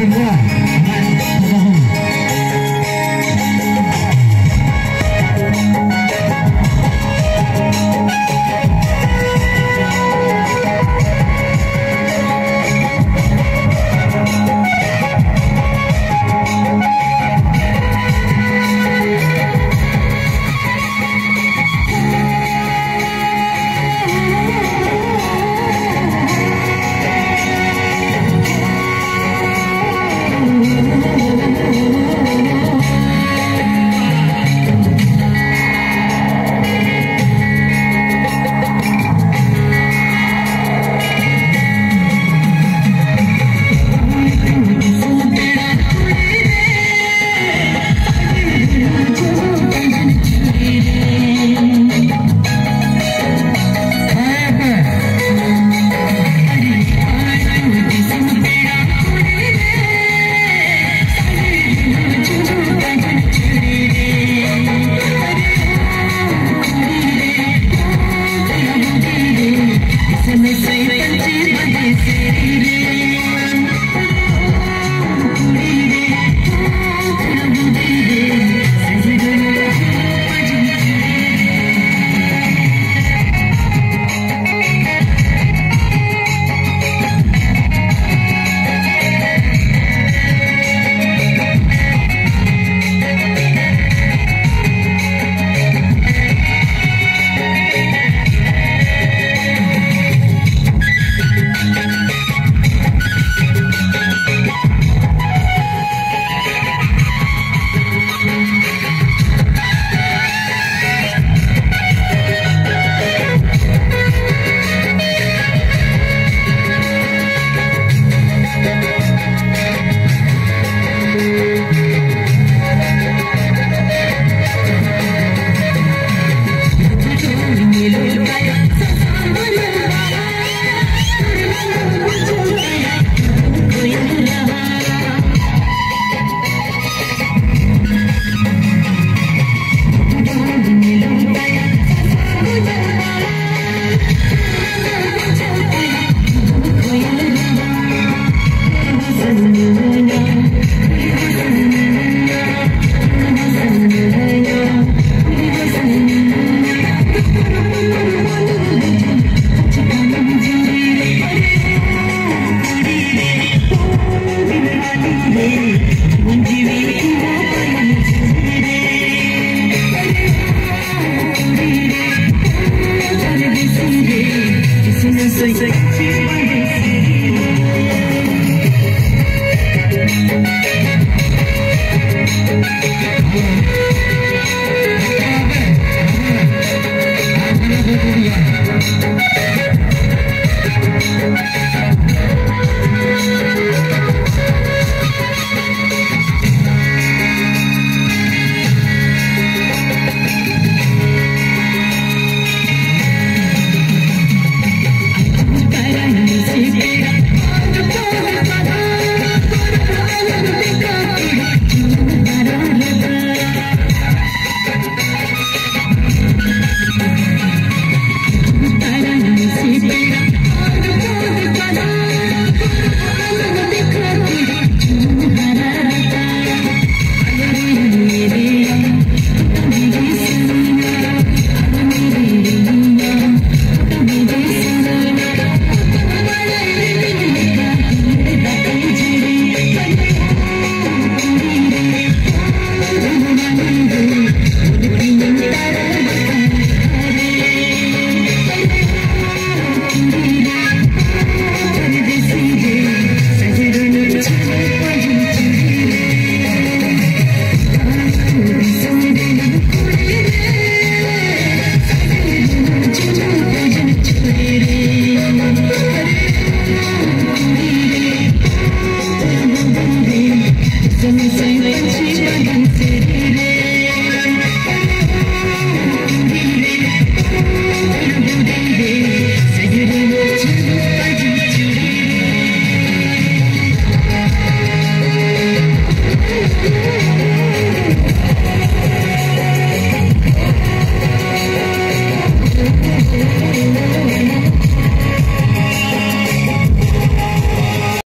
Good luck.